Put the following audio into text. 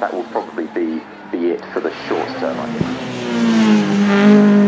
That will probably be it for the short term, I think.